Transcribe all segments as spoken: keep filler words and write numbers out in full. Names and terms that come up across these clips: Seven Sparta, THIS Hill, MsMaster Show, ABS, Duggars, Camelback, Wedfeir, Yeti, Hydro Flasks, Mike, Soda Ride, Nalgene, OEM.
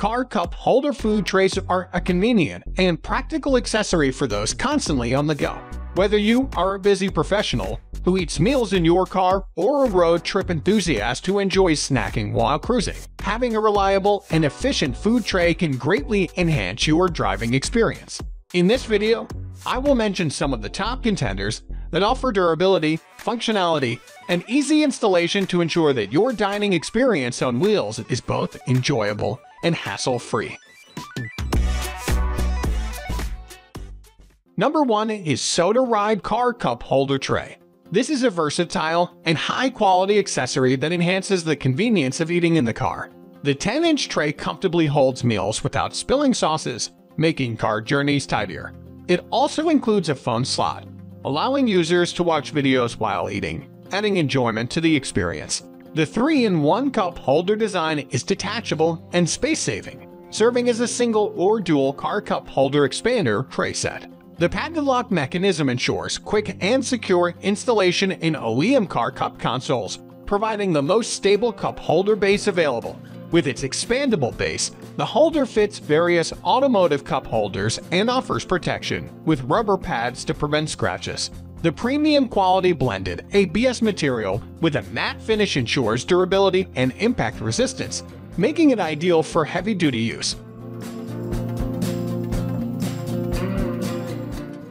car cup holder food trays are a convenient and practical accessory for those constantly on the go. Whether you are a busy professional who eats meals in your car or a road trip enthusiast who enjoys snacking while cruising, having a reliable and efficient food tray can greatly enhance your driving experience. In this video, I will mention some of the top contenders that offer durability, functionality, and easy installation to ensure that your dining experience on wheels is both enjoyable and hassle-free. Number one is Soda Ride Car Cup Holder Tray. This is a versatile and high-quality accessory that enhances the convenience of eating in the car. The ten-inch tray comfortably holds meals without spilling sauces, making car journeys tidier. It also includes a phone slot, allowing users to watch videos while eating, adding enjoyment to the experience. The three in one cup holder design is detachable and space-saving, serving as a single or dual car cup holder expander tray set. The padlock mechanism ensures quick and secure installation in O E M car cup consoles, providing the most stable cup holder base available. With its expandable base, the holder fits various automotive cup holders and offers protection with rubber pads to prevent scratches. The premium quality blended A B S material with a matte finish ensures durability and impact resistance, making it ideal for heavy-duty use.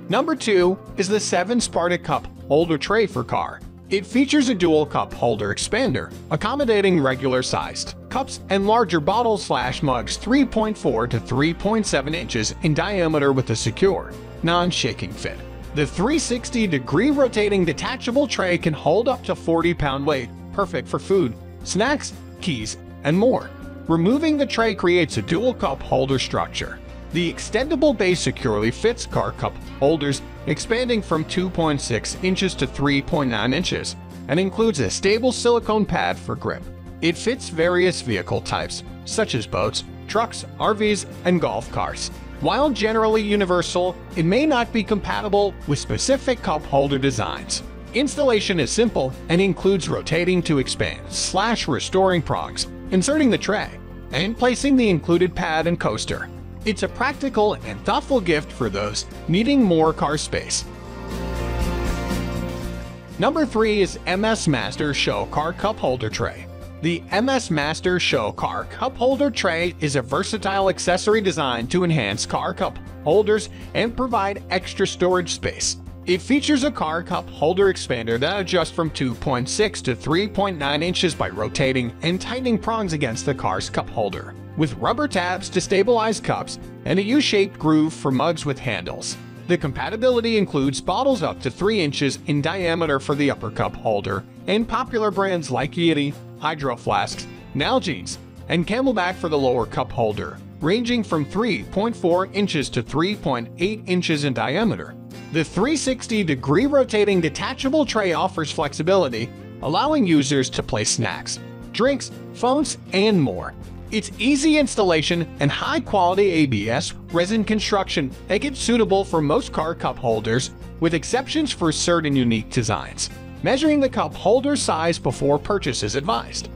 Number two is the Seven Sparta Cup Holder Tray for Car. It features a dual cup holder expander, accommodating regular-sized cups and larger bottles/mugs three point four to three point seven inches in diameter with a secure, non-shaking fit. The three hundred sixty degree rotating detachable tray can hold up to forty pound weight, perfect for food, snacks, keys, and more. Removing the tray creates a dual cup holder structure. The extendable base securely fits car cup holders, expanding from two point six inches to three point nine inches, and includes a stable silicone pad for grip. It fits various vehicle types, such as boats, trucks, R Vs, and golf carts. While generally universal, it may not be compatible with specific cup holder designs. Installation is simple and includes rotating to expand slash restoring prongs, inserting the tray, and placing the included pad and coaster. It's a practical and thoughtful gift for those needing more car space. Number three is MsMaster Show Car Cup Holder Tray. The MsMaster Show Car Cup Holder Tray is a versatile accessory designed to enhance car cup holders and provide extra storage space. It features a car cup holder expander that adjusts from two point six to three point nine inches by rotating and tightening prongs against the car's cup holder, with rubber tabs to stabilize cups and a U-shaped groove for mugs with handles. The compatibility includes bottles up to three inches in diameter for the upper cup holder, and popular brands like Yeti, Hydro Flasks, Nalgene, and Camelback for the lower cup holder, ranging from three point four inches to three point eight inches in diameter. The three hundred sixty degree rotating detachable tray offers flexibility, allowing users to place snacks, drinks, phones, and more. Its easy installation and high-quality A B S resin construction make it suitable for most car cup holders, with exceptions for certain unique designs. Measuring the cup holder size before purchase is advised.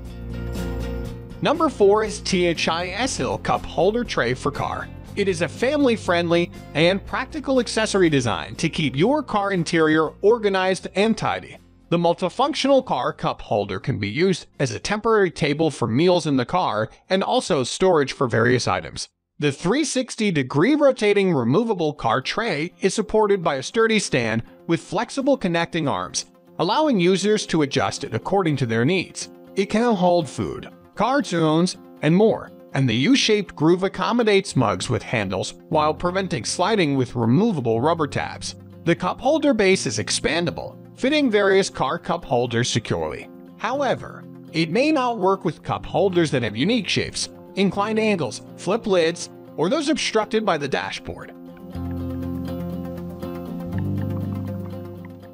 Number four is THIS Hill Cup Holder Tray for Car. It is a family-friendly and practical accessory designed to keep your car interior organized and tidy. The multifunctional car cup holder can be used as a temporary table for meals in the car and also storage for various items. The three hundred sixty degree rotating removable car tray is supported by a sturdy stand with flexible connecting arms, allowing users to adjust it according to their needs. It can hold food, cartons, and more, and the U-shaped groove accommodates mugs with handles while preventing sliding with removable rubber tabs. The cup holder base is expandable, fitting various car cup holders securely. However, it may not work with cup holders that have unique shapes, inclined angles, flip lids, or those obstructed by the dashboard.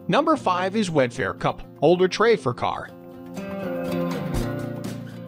Number five is Wedfeir Cup Holder Tray for Car.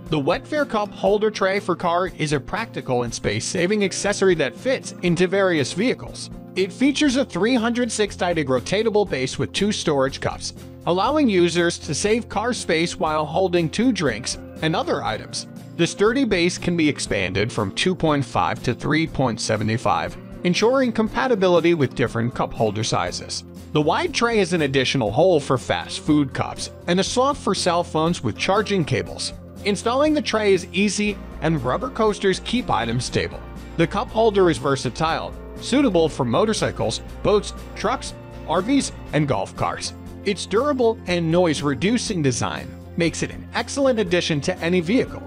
The Wedfeir Cup Holder Tray for Car is a practical and space-saving accessory that fits into various vehicles. It features a three hundred sixty degree rotatable base with two storage cups, allowing users to save car space while holding two drinks and other items. The sturdy base can be expanded from two point five to three point seven five, ensuring compatibility with different cup holder sizes. The wide tray is an additional hole for fast food cups and a slot for cell phones with charging cables. Installing the tray is easy, and rubber coasters keep items stable. The cup holder is versatile, suitable for motorcycles, boats, trucks, R Vs, and golf carts. Its durable and noise-reducing design makes it an excellent addition to any vehicle.